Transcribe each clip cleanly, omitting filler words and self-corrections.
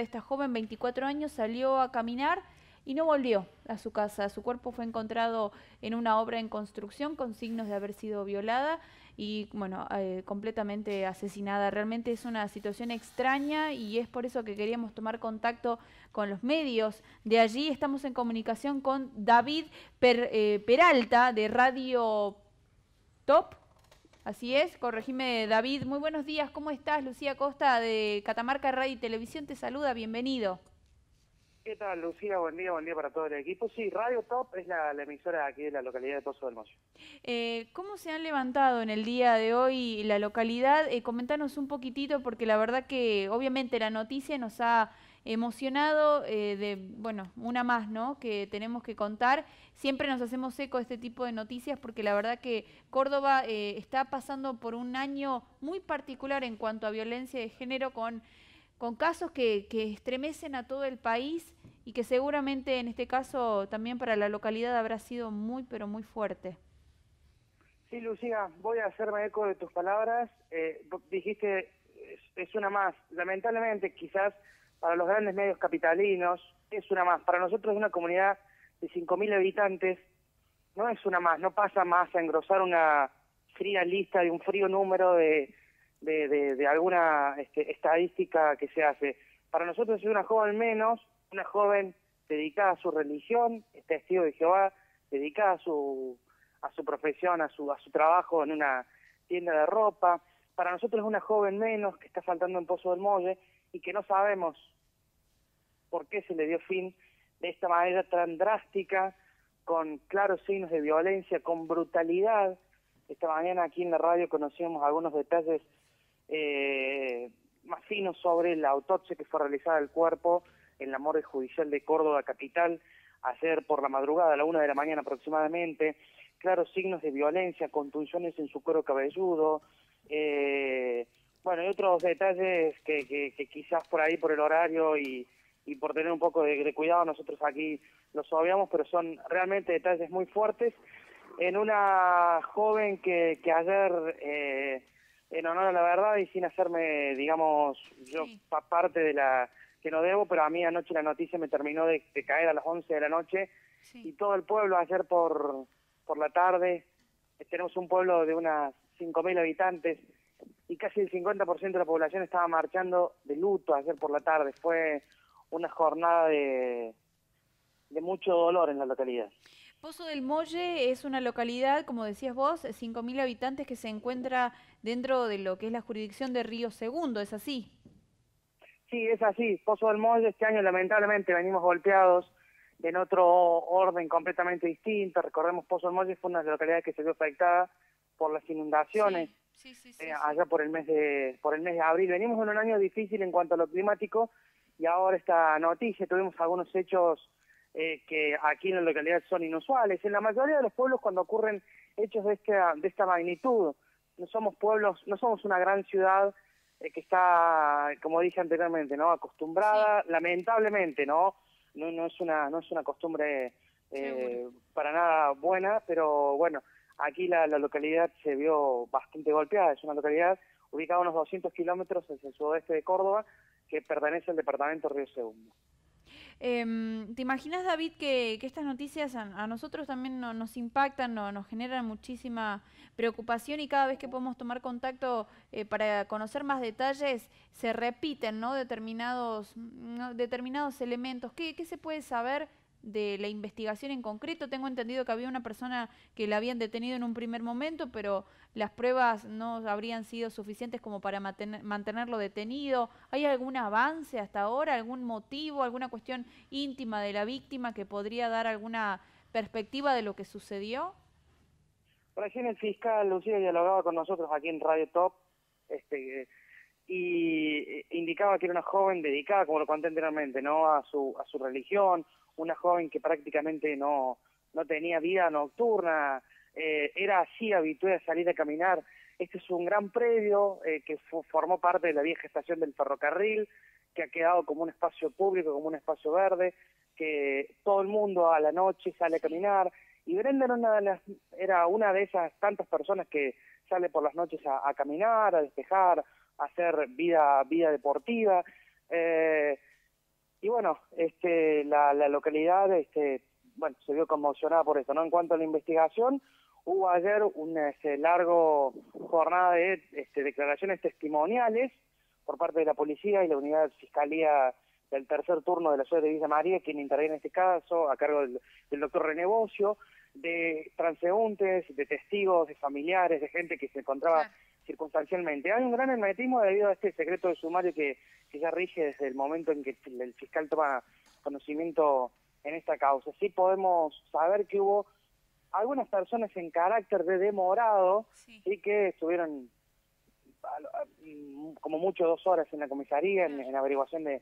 Esta joven, 24 años, salió a caminar y no volvió a su casa. Su cuerpo fue encontrado en una obra en construcción con signos de haber sido violada y, bueno, completamente asesinada. Realmente es una situación extraña y es por eso que queríamos tomar contacto con los medios de allí. Estamos en comunicación con David Peralta de Radio Top. Así es, corregime David. Muy buenos días, ¿cómo estás? Lucía Costa de Catamarca Radio y Televisión te saluda, bienvenido. ¿Qué tal, Lucía? Buen día para todo el equipo. Sí, Radio Top es la emisora aquí de la localidad de Pozo del Molle. ¿Cómo se han levantado en el día de hoy la localidad? Comentanos un poquitito, porque la verdad que obviamente la noticia nos ha emocionado, bueno, una más, ¿no?, que tenemos que contar. Siempre nos hacemos eco de este tipo de noticias porque la verdad que Córdoba está pasando por un año muy particular en cuanto a violencia de género, con casos que estremecen a todo el país y que seguramente en este caso también para la localidad habrá sido muy, pero muy fuerte. Sí, Lucía, voy a hacerme eco de tus palabras. Dijiste, es una más. Lamentablemente, quizás para los grandes medios capitalinos, es una más. Para nosotros, una comunidad de 5.000 habitantes, no es una más, no pasa más a engrosar una fría lista de un frío número de alguna estadística que se hace. Para nosotros es una joven menos, una joven dedicada a su religión, testigo de Jehová, dedicada a su profesión, a su trabajo en una tienda de ropa. Para nosotros es una joven menos que está faltando en Pozo del Molle y que no sabemos por qué se le dio fin de esta manera tan drástica, con claros signos de violencia, con brutalidad. Esta mañana aquí en la radio conocíamos algunos detalles más finos sobre la autopsia que fue realizada al cuerpo en la morgue judicial de Córdoba capital ayer por la madrugada, a la 1 de la mañana aproximadamente. Claros signos de violencia, contusiones en su cuero cabelludo, bueno, y otros detalles que quizás por ahí, por el horario y por tener un poco de cuidado, nosotros aquí los obviamos, pero son realmente detalles muy fuertes en una joven que ayer, en honor a la verdad y sin hacerme, digamos, yo sí, parte de la que no debo, pero a mí anoche la noticia me terminó de caer a las 11 de la noche, sí, y todo el pueblo ayer por la tarde, tenemos un pueblo de unas 5.000 habitantes, y casi el 50% de la población estaba marchando de luto ayer por la tarde. Fue una jornada de mucho dolor en la localidad. Pozo del Molle es una localidad, como decías vos, 5.000 habitantes, que se encuentra dentro de lo que es la jurisdicción de Río Segundo, ¿es así? Sí, es así. Pozo del Molle este año lamentablemente venimos golpeados en otro orden completamente distinto. Recordemos, Pozo del Molle fue una localidad que se vio afectada por las inundaciones. Sí. Sí. Allá por el mes de abril. Venimos en un año difícil en cuanto a lo climático y ahora esta noticia. Tuvimos algunos hechos que aquí en la localidad son inusuales. En la mayoría de los pueblos, cuando ocurren hechos de esta magnitud, no somos pueblos, no somos una gran ciudad que está, como dije anteriormente, no acostumbrada, sí, lamentablemente, no es una costumbre para nada buena, pero bueno. Aquí la localidad se vio bastante golpeada. Es una localidad ubicada a unos 200 kilómetros hacia el sudoeste de Córdoba, que pertenece al departamento Río Segundo. ¿Te imaginas, David, que estas noticias a nosotros también nos impactan, nos generan muchísima preocupación y cada vez que podemos tomar contacto para conocer más detalles se repiten, ¿no?, determinados elementos? ¿Qué se puede saber de la investigación en concreto? Tengo entendido que había una persona que la habían detenido en un primer momento, pero las pruebas no habrían sido suficientes como para mantenerlo detenido. ¿Hay algún avance hasta ahora? ¿Algún motivo? ¿Alguna cuestión íntima de la víctima que podría dar alguna perspectiva de lo que sucedió? Recién el fiscal Lucía dialogaba con nosotros aquí en Radio Top y indicaba que era una joven dedicada, como lo conté anteriormente, ¿no?, a su religión. Una joven que prácticamente no tenía vida nocturna, era así habituada a salir a caminar. Este es un gran predio que formó parte de la vieja estación del ferrocarril, que ha quedado como un espacio público, como un espacio verde, que todo el mundo a la noche sale a caminar. Y Brenda era una de esas tantas personas que sale por las noches a caminar, a despejar, a hacer vida deportiva. bueno, la localidad bueno, se vio conmocionada por esto, ¿no? En cuanto a la investigación, hubo ayer una larga jornada de declaraciones testimoniales por parte de la policía y la unidad de fiscalía del tercer turno de la ciudad de Villa María, quien interviene en este caso, a cargo del doctor René Bocio, de transeúntes, de testigos, de familiares, de gente que se encontraba circunstancialmente. Hay un gran hermetismo debido a este secreto de sumario que ya rige desde el momento en que el fiscal toma conocimiento en esta causa. Sí podemos saber que hubo algunas personas en carácter de demorado y que estuvieron como mucho 2 horas en la comisaría, en averiguación de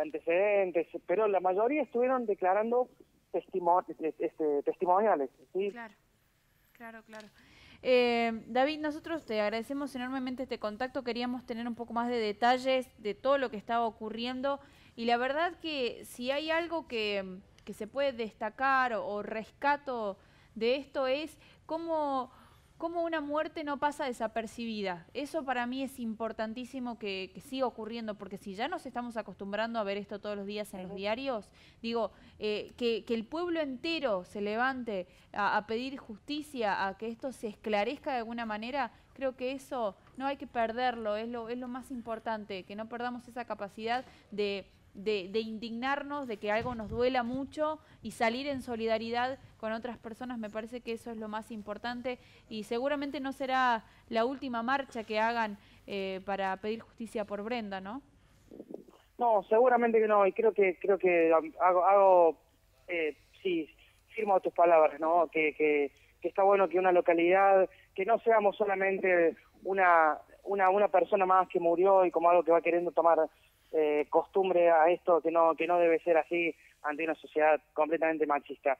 antecedentes, pero la mayoría estuvieron declarando testimoniales. ¿Sí? Claro. David, nosotros te agradecemos enormemente este contacto, queríamos tener un poco más de detalles de todo lo que estaba ocurriendo y la verdad que si hay algo que se puede destacar o rescato de esto es cómo una muerte no pasa desapercibida. Eso para mí es importantísimo que siga ocurriendo, porque si ya nos estamos acostumbrando a ver esto todos los días en los diarios, digo, que el pueblo entero se levante a pedir justicia, a que esto se esclarezca de alguna manera, creo que eso no hay que perderlo, es lo más importante, que no perdamos esa capacidad de indignarnos, de que algo nos duela mucho y salir en solidaridad con otras personas. Me parece que eso es lo más importante y seguramente no será la última marcha que hagan para pedir justicia por Brenda, ¿no? No, seguramente que no, y creo que firmo tus palabras, ¿no? Que está bueno que una localidad, que no seamos solamente una persona más que murió y como algo que va queriendo tomar costumbre a esto, que no debe ser así ante una sociedad completamente machista.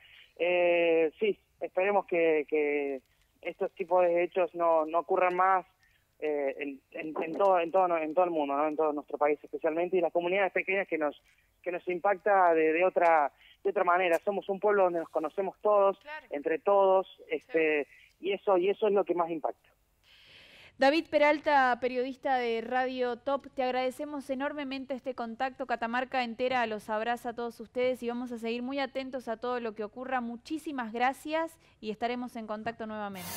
Sí, esperemos que estos tipos de hechos no ocurran más en todo el mundo, ¿no? En todo nuestro país especialmente, y las comunidades pequeñas que nos impacta de otra manera. Somos un pueblo donde nos conocemos todos, entre todos, y eso es lo que más impacta. David Peralta, periodista de Radio Top, te agradecemos enormemente este contacto. Catamarca entera los abraza a todos ustedes y vamos a seguir muy atentos a todo lo que ocurra. Muchísimas gracias y estaremos en contacto nuevamente.